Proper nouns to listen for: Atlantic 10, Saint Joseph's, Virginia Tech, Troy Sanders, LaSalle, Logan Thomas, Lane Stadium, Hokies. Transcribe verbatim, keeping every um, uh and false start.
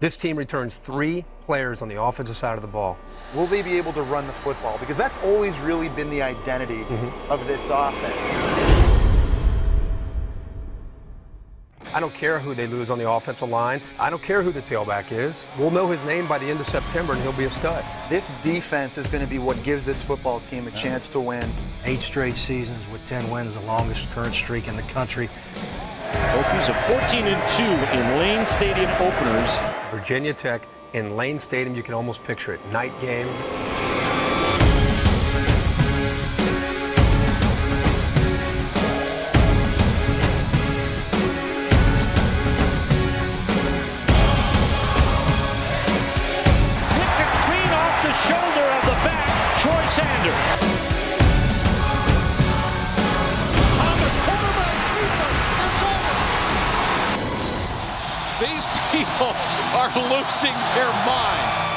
This team returns three players on the offensive side of the ball. Will they be able to run the football? Because that's always really been the identity mm-hmm. of this offense. I don't care who they lose on the offensive line. I don't care who the tailback is. We'll know his name by the end of September, and he'll be a stud. This defense is going to be what gives this football team a chance to win. Eight straight seasons with ten wins, the longest current streak in the country. Hokies are fourteen and two in Lane Stadium openers. Virginia Tech in Lane Stadium, you can almost picture it. Night game. Troy Sanders. Thomas, quarterback, keeper, it's over. These people are losing their mind.